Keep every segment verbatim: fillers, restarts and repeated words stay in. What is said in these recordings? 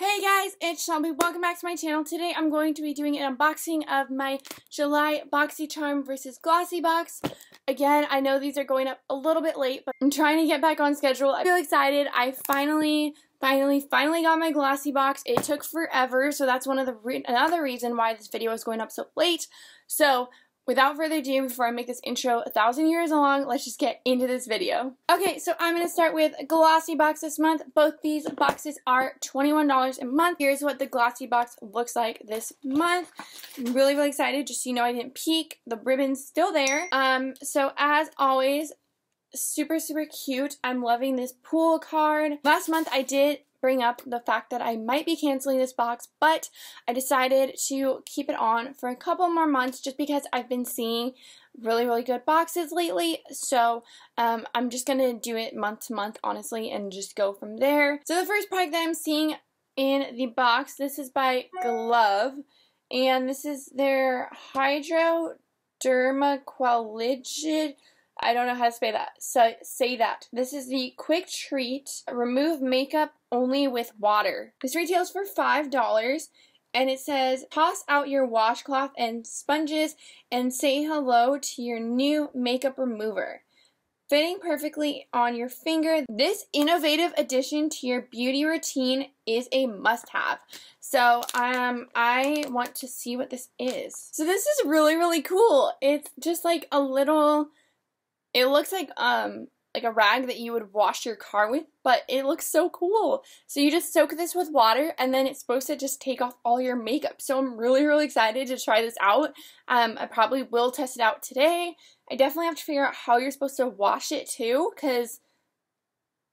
Hey guys, it's Shelby. Welcome back to my channel. Today I'm going to be doing an unboxing of my July BoxyCharm versus Glossybox. Again, I know these are going up a little bit late, but I'm trying to get back on schedule. I feel excited. I finally, finally, finally got my Glossybox. It took forever, so that's one of the re- another reason why this video is going up so late. So without further ado, before I make this intro a thousand years long, let's just get into this video. Okay, so I'm going to start with Glossybox this month. Both these boxes are twenty-one dollars a month. Here's what the Glossybox looks like this month. I'm really, really excited. Just so you know, I didn't peek. The ribbon's still there. Um, so as always, super, super cute. I'm loving this pool card. Last month I did bring up the fact that I might be canceling this box, but I decided to keep it on for a couple more months just because I've been seeing really, really good boxes lately. So um, I'm just gonna do it month to month, honestly, and just go from there. So the first product that I'm seeing in the box, this is by Glove, and this is their Hydro Derma Qualigid. I don't know how to say that. So say that. This is the Quick Treat Remove Makeup Only with Water. This retails for five dollars, and it says, toss out your washcloth and sponges and say hello to your new makeup remover. Fitting perfectly on your finger, this innovative addition to your beauty routine is a must-have. So um, I want to see what this is. So this is really, really cool. It's just like a little... It looks like um like a rag that you would wash your car with, but it looks so cool. So you just soak this with water, and then it's supposed to just take off all your makeup. So I'm really, really excited to try this out. Um, I probably will test it out today. I definitely have to figure out how you're supposed to wash it too, because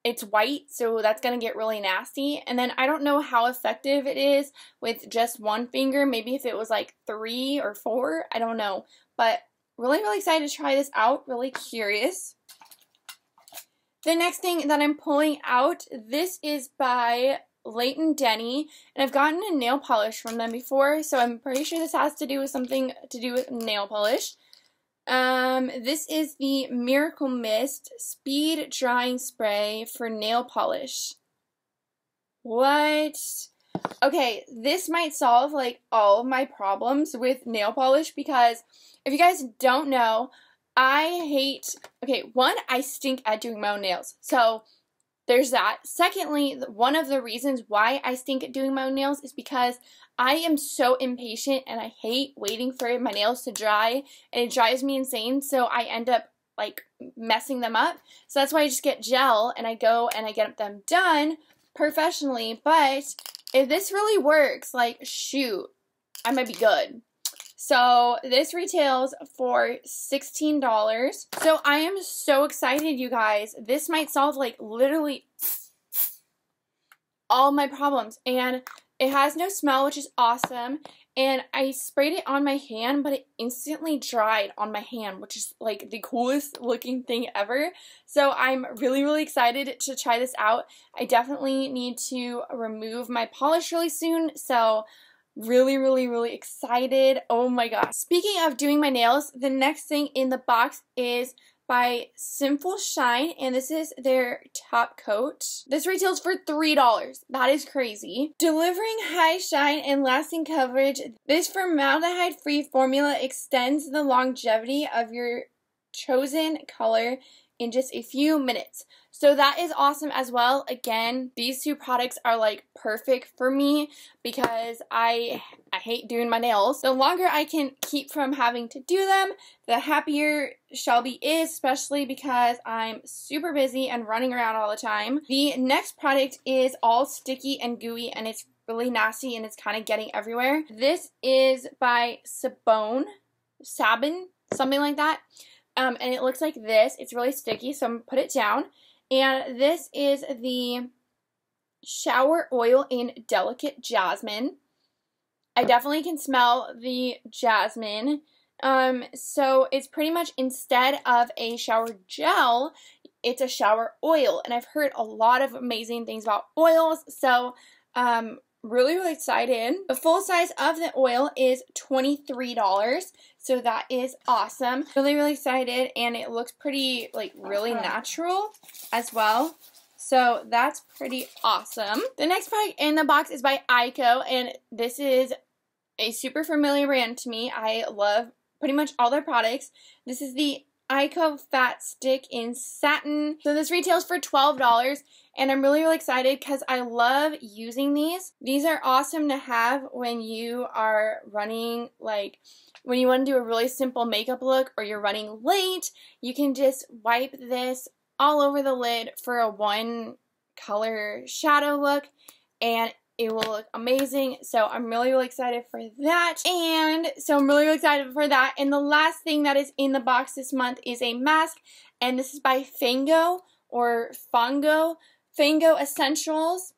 it's white, so that's going to get really nasty. And then I don't know how effective it is with just one finger. Maybe if it was like three or four, I don't know. But really, really excited to try this out. Really curious. The next thing that I'm pulling out, this is by Leighton Denny. And I've gotten a nail polish from them before, so I'm pretty sure this has to do with something to do with nail polish. Um, this is the Miracle Mist Speed Drying Spray for Nail Polish. What? Okay, this might solve like all of my problems with nail polish, because if you guys don't know, I hate, okay, one, I stink at doing my own nails. So there's that. Secondly, one of the reasons why I stink at doing my own nails is because I am so impatient and I hate waiting for my nails to dry, and it drives me insane. So I end up like messing them up. So that's why I just get gel and I go and I get them done professionally. But if this really works, like, shoot, I might be good. So this retails for sixteen dollars. So I am so excited, you guys. This might solve, like, literally all my problems. And it has no smell, which is awesome. And I sprayed it on my hand, but it instantly dried on my hand, which is, like, the coolest looking thing ever. So I'm really, really excited to try this out. I definitely need to remove my polish really soon, so really, really, really excited. Oh my gosh. Speaking of doing my nails, the next thing in the box is by Simple Shine, and this is their top coat. This retails for three dollars. That is crazy. Delivering high shine and lasting coverage, this formaldehyde-free formula extends the longevity of your chosen color in just a few minutes. So that is awesome as well. Again, these two products are like perfect for me because I I hate doing my nails. The longer I can keep from having to do them, the happier Shelby is, especially because I'm super busy and running around all the time. The next product is all sticky and gooey, and it's really nasty, and it's kind of getting everywhere. This is by Sabone, Sabone, something like that. Um, and it looks like this. It's really sticky, so I'm going to put it down. And this is the Shower Oil in Delicate Jasmine. I definitely can smell the jasmine. Um, so it's pretty much, instead of a shower gel, it's a shower oil. And I've heard a lot of amazing things about oils, so um, really, really excited. The full size of the oil is twenty-three dollars. So that is awesome. Really, really excited, and it looks pretty, like, really natural as well. So that's pretty awesome. The next product in the box is by Ico, and this is a super familiar brand to me. I love pretty much all their products. This is the Ico Fat Stick in Satin. So this retails for twelve dollars, and I'm really, really excited because I love using these. These are awesome to have when you are running, like, when you want to do a really simple makeup look or you're running late. You can just wipe this all over the lid for a one-color shadow look, and it will look amazing. So I'm really, really excited for that. And so I'm really, really excited for that. And the last thing that is in the box this month is a mask. And this is by Fango or Fango, Fango Essentials.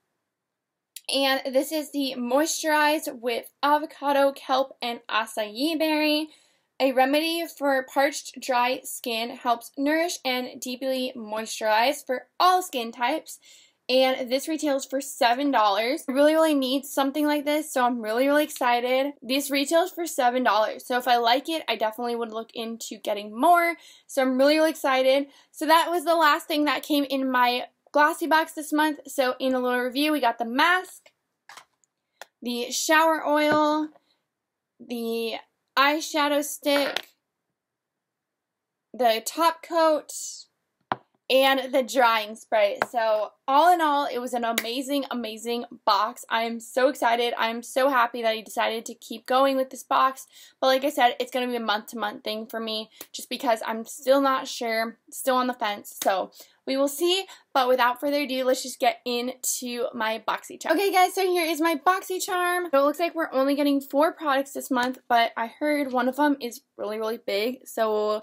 And this is the Moisturized with Avocado, Kelp, and Acai Berry. A remedy for parched, dry skin, helps nourish and deeply moisturize for all skin types. And this retails for seven dollars. I really, really need something like this, so I'm really, really excited. This retails for seven dollars, so if I like it, I definitely would look into getting more. So I'm really, really excited. So that was the last thing that came in my glossy box this month. So in a little review, we got the mask, the shower oil, the eyeshadow stick, the top coat, and the drying spray. So all in all, it was an amazing, amazing box. I am so excited. I am so happy that I decided to keep going with this box. But like I said, it's going to be a month-to-month thing for me just because I'm still not sure, still on the fence. So we will see. But without further ado, let's just get into my BoxyCharm. Okay, guys, so here is my BoxyCharm. So it looks like we're only getting four products this month, but I heard one of them is really, really big. So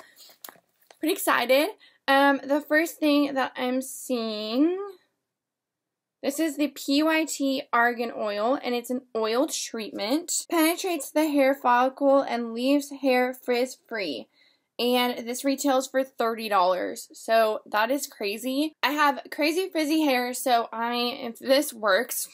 pretty excited. Um, the first thing that I'm seeing, this is the P Y T Argan Oil, and it's an oil treatment. Penetrates the hair follicle and leaves hair frizz-free. And this retails for thirty dollars, so that is crazy. I have crazy frizzy hair, so I mean, if this works,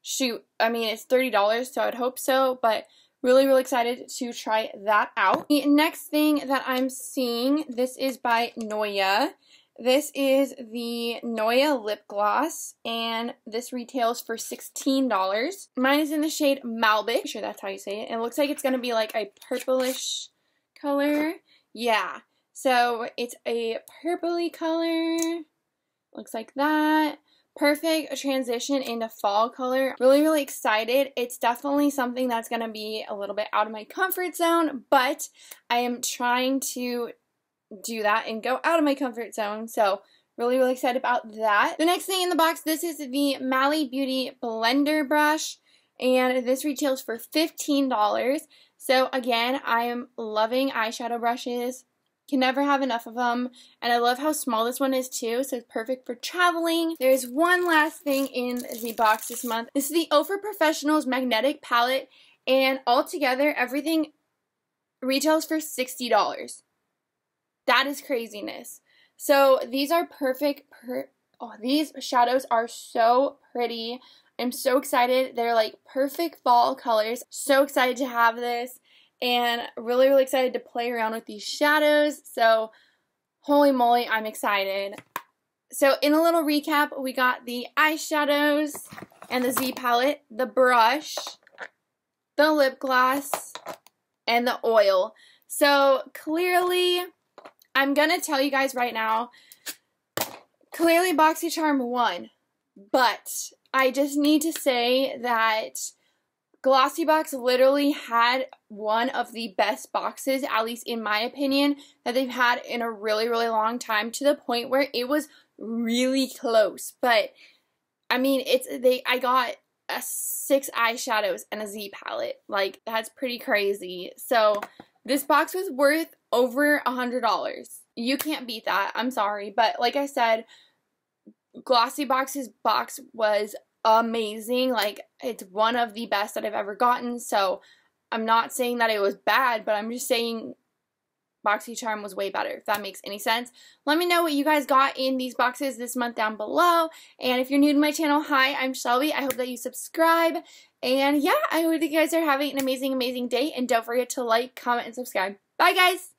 shoot, I mean, it's thirty dollars, so I'd hope so, but really, really excited to try that out. The next thing that I'm seeing, this is by Noia. This is the Noia Lip Gloss, and this retails for sixteen dollars. Mine is in the shade Malbec. I'm sure that's how you say it. It looks like it's going to be like a purplish color. Yeah. So it's a purpley color. Looks like that. Perfect transition into fall color. Really, really excited. It's definitely something that's going to be a little bit out of my comfort zone, but I am trying to do that and go out of my comfort zone. So really, really excited about that. The next thing in the box, this is the Mally Beauty Blender Brush, and this retails for fifteen dollars. So again, I am loving eyeshadow brushes. Can never have enough of them, and I love how small this one is too, so it's perfect for traveling. There's one last thing in the box this month. This is the Ofra Professionals Magnetic Palette, and altogether, everything retails for sixty dollars. That is craziness. So these are perfect. Per oh, these shadows are so pretty. I'm so excited. They're like perfect fall colors. So excited to have this. And really, really excited to play around with these shadows. So, holy moly, I'm excited. So, in a little recap, we got the eyeshadows and the Z palette, the brush, the lip gloss, and the oil. So, clearly, I'm going to tell you guys right now, clearly BoxyCharm won. But I just need to say that Glossybox literally had one of the best boxes, at least in my opinion, that they've had in a really, really long time, to the point where it was really close. But I mean, it's they. I got a six eyeshadows and a Z palette. Like, that's pretty crazy. So this box was worth over a hundred dollars. You can't beat that. I'm sorry, but like I said, Glossybox's box was amazing. Like, it's one of the best that I've ever gotten, so I'm not saying that it was bad, but I'm just saying BoxyCharm was way better, if that makes any sense. Let me know what you guys got in these boxes this month down below, and if you're new to my channel, hi, I'm Shelby. I hope that you subscribe, and yeah, I hope that you guys are having an amazing, amazing day, and don't forget to like, comment, and subscribe. Bye, guys!